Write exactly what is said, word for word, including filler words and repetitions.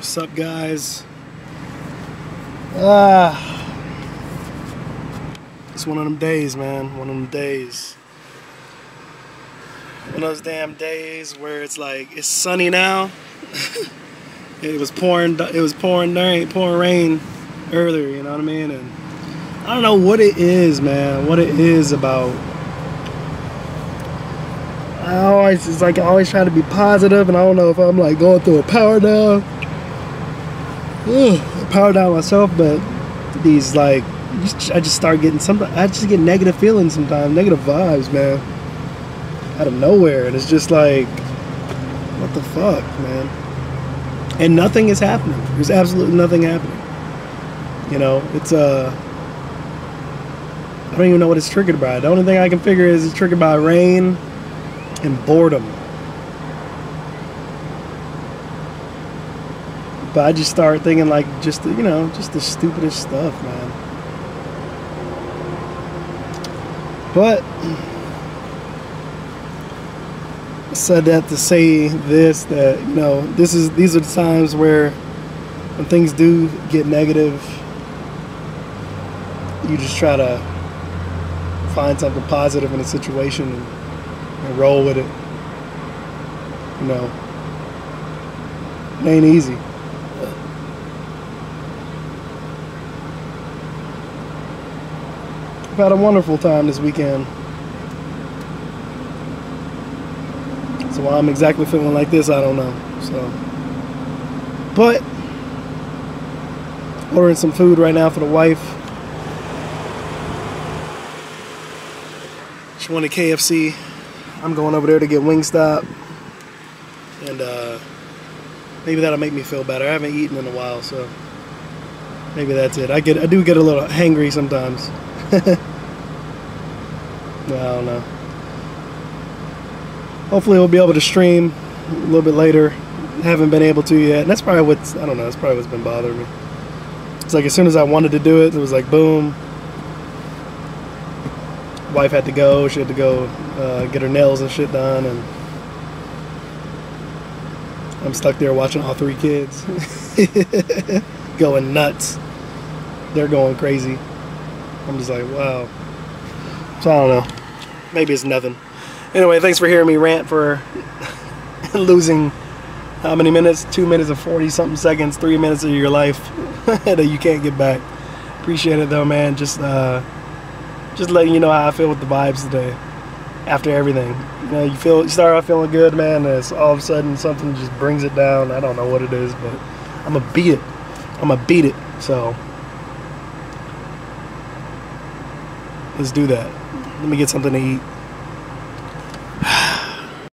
What's up, guys? Ah, it's one of them days, man. One of them days. One of those damn days where it's like it's sunny now. It was pouring. It was pouring rain. Pouring rain earlier. You know what I mean? And I don't know what it is, man. What it is about. I always it's like I always try to be positive, and I don't know if I'm like going through a power down. Ugh, power down myself, but these like I just start getting some. I just get negative feelings sometimes, negative vibes, man, out of nowhere, and it's just like, what the fuck, man? And nothing is happening. There's absolutely nothing happening. You know, it's uh, I don't even know what it's triggered by. The only thing I can figure is it's triggered by rain and boredom. But I just started thinking like just the, you know just the stupidest stuff, man. But I said that to say this, that you know this is these are the times where when things do get negative, you just try to find something positive in a situation and, and roll with it. You know, it ain't easy. Had a wonderful time this weekend, so why I'm exactly feeling like this, I don't know. So, but ordering some food right now for the wife. She wanted K F C. I'm going over there to get Wingstop, and uh, maybe that'll make me feel better. I haven't eaten in a while, so maybe that's it. I get I do get a little hangry sometimes. I don't know. Hopefully we'll be able to stream a little bit later. Haven't been able to yet. And that's probably what's, I don't know, that's probably what's been bothering me. It's like as soon as I wanted to do it, it was like boom. Wife had to go. She had to go uh, get her nails and shit done. And I'm stuck there watching all three kids. Going nuts. They're going crazy. I'm just like, wow. So I don't know. Maybe it's nothing. Anyway, thanks for hearing me rant for losing how many minutes? Two minutes and forty-something seconds, three minutes of your life that you can't get back. Appreciate it, though, man. Just uh, just letting you know how I feel with the vibes today after everything. You know, you, feel, you start off feeling good, man, and it's all of a sudden something just brings it down. I don't know what it is, but I'm going to beat it. I'm going to beat it. So let's do that. Let me get something to eat.